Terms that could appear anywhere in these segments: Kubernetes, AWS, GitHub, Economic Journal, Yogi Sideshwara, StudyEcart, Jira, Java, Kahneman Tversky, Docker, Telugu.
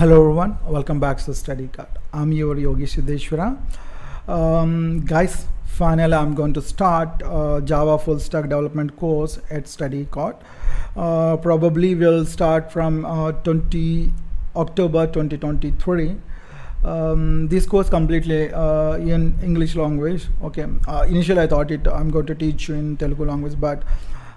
Hello everyone, welcome back to StudyEcart. I'm your Yogi Sideshwara. Guys, finally I'm going to start Java full stack development course at StudyEcart. Probably we'll start from October 2023. This course completely in English language. Okay, initially I thought I'm going to teach in Telugu language, but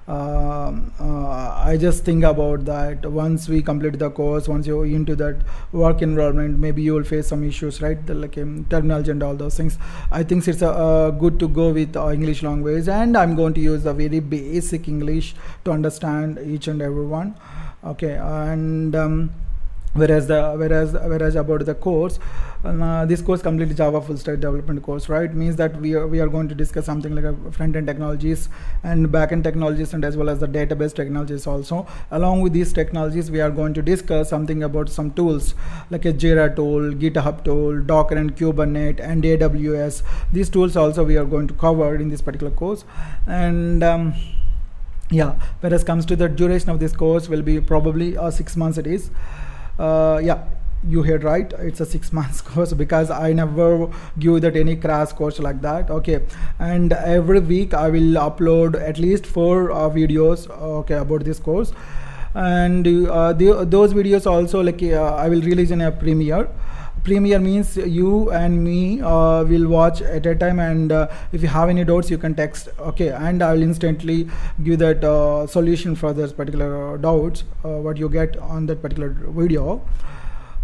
I just think about that once we complete the course, once you're into that work environment, maybe you will face some issues, right? Like terminology and all those things. I think it's good to go with English language, and I'm going to use the very basic English to understand each and everyone. Okay, and whereas about the course, this course completely Java full stack development course, right? Means that we are going to discuss something like front end technologies and back end technologies, and as well as the database technologies also. Along with these technologies, we are going to discuss something about some tools like a Jira tool, GitHub tool, Docker and Kubernetes and AWS. These tools also we are going to cover in this particular course. And yeah, whereas comes to the duration of this course will be probably 6 months it is. Yeah, you heard right, it's a 6 months course, because I never give that any crash course like that. Okay, and every week I will upload at least 4 videos, okay, about this course. And those videos also, like I will release in a premiere. Premiere means you and me will watch at a time, and if you have any doubts you can text, okay, and I will instantly give that solution for those particular doubts what you get on that particular video.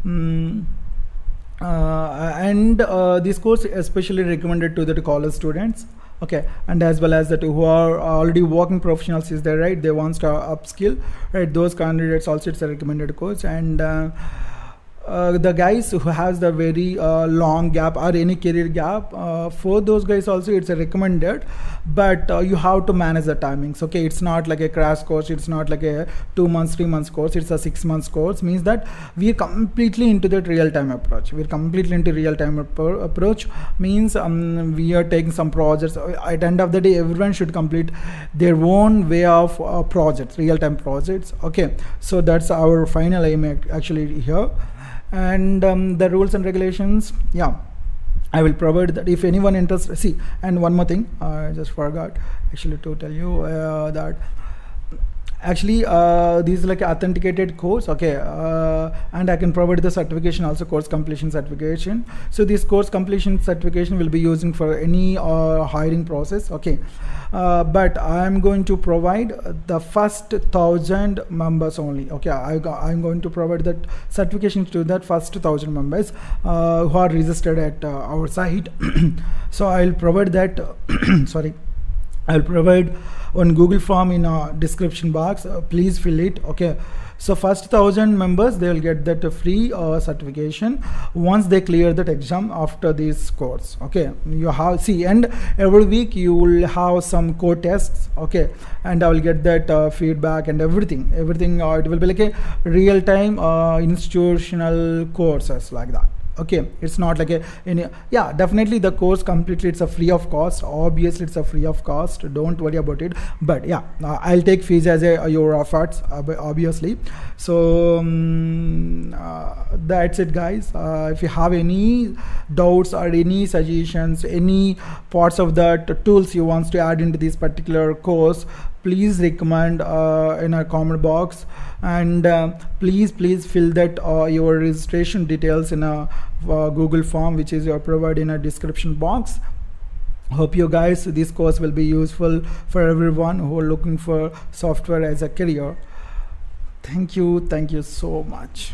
This course is especially recommended to the college students, okay, and as well as that who are already working professionals is there, right? They want to upskill, right? Those candidates also, it's a recommended course. And the guys who has the very long gap or any career gap, for those guys also it's a recommended, but you have to manage the timings. Okay, it's not like a crash course, it's not like a 2 months, 3 months course, it's a 6 months course. Means that we're completely into that real-time approach. Means we are taking some projects. At the end of the day, everyone should complete their own way of projects, real-time projects. Okay, so that's our final aim actually here. And the rules and regulations, yeah, I will provide that if anyone interested. See, and one more thing I just forgot actually to tell you, that actually this is like an authenticated course, okay, and I can provide the certification also, course completion certification. So this course completion certification will be using for any hiring process, okay, but I am going to provide the first 1,000 members only, okay. I'm going to provide that certification to that first 1,000 members who are registered at our site. So I'll provide that sorry, I'll provide on Google form in our description box. Please fill it, okay. So first 1,000 members, they will get that free certification once they clear that exam after this course, okay. You have, see, and every week you will have some code tests, okay, and I will get that feedback and everything, or it will be like a real-time institutional courses like that. Okay, it's not like yeah, definitely the course completely, it's a free of cost, obviously it's a free of cost, don't worry about it. But yeah, I'll take fees as your efforts, obviously. So that's it guys. If you have any doubts or any suggestions, any parts of that tools you want to add into this particular course, please recommend in our comment box. And please fill that your registration details in a Google form, which is your provided in a description box. Hope you guys this course will be useful for everyone who are looking for software as a career. Thank you so much.